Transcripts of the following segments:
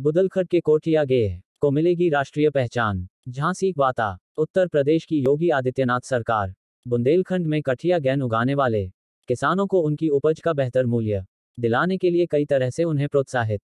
बुंदेलखंड के कठिया गेहूं को मिलेगी राष्ट्रीय पहचान। झांसी वाता। उत्तर प्रदेश की योगी आदित्यनाथ सरकार बुंदेलखंड में कठिया गेहूं उगाने वाले किसानों को उनकी उपज का बेहतर मूल्य दिलाने के लिए कई तरह से उन्हें प्रोत्साहित।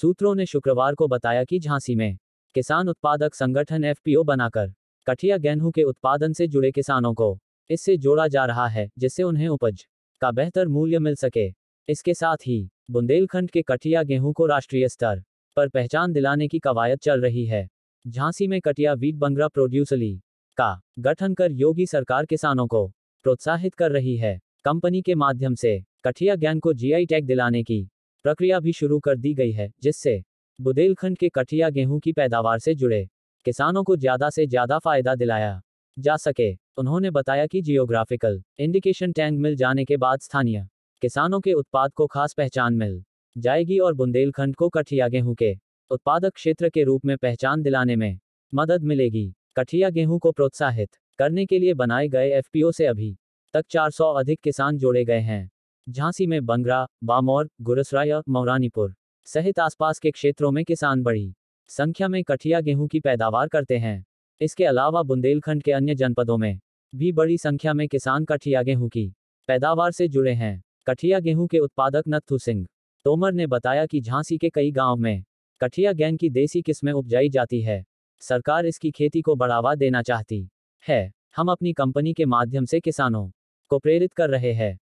सूत्रों ने शुक्रवार को बताया कि झांसी में किसान उत्पादक संगठन एफपीओ बनाकर कठिया गेहूं के उत्पादन से जुड़े किसानों को इससे जोड़ा जा रहा है, जिससे उन्हें उपज का बेहतर मूल्य मिल सके। इसके साथ ही बुंदेलखंड के कठिया गेहूं को राष्ट्रीय स्तर पर पहचान दिलाने की कवायद चल रही है। झांसी में कठिया वीट बंगरा प्रोड्यूस लीग का गठन कर योगी सरकार किसानों को प्रोत्साहित कर रही है। कंपनी के माध्यम से कठिया गेहूं को जीआई टैग दिलाने की प्रक्रिया भी शुरू कर दी गई है, जिससे बुंदेलखंड के कठिया गेहूं की पैदावार से जुड़े किसानों को ज्यादा से ज्यादा फायदा दिलाया जा सके। उन्होंने बताया कि जियोग्राफिकल इंडिकेशन टैग मिल जाने के बाद स्थानीय किसानों के उत्पाद को खास पहचान मिल जाएगी और बुंदेलखंड को कठिया गेहूं के उत्पादक क्षेत्र के रूप में पहचान दिलाने में मदद मिलेगी। कठिया गेहूं को प्रोत्साहित करने के लिए बनाए गए एफपीओ से अभी तक 400 अधिक किसान जोड़े गए हैं। झांसी में बंगरा, बामौर, गुरसराय और मौरानीपुर सहित आसपास के क्षेत्रों में किसान बड़ी संख्या में कठिया गेहूं की पैदावार करते हैं। इसके अलावा बुंदेलखंड के अन्य जनपदों में भी बड़ी संख्या में किसान कठिया गेहूं की पैदावार से जुड़े हैं। कठिया गेहूं के उत्पादक नत्थू सिंह तोमर ने बताया कि झांसी के कई गाँव में कठिया गेहूं की देसी किस्में उपजाई जाती है। सरकार इसकी खेती को बढ़ावा देना चाहती है। हम अपनी कंपनी के माध्यम से किसानों को प्रेरित कर रहे हैं।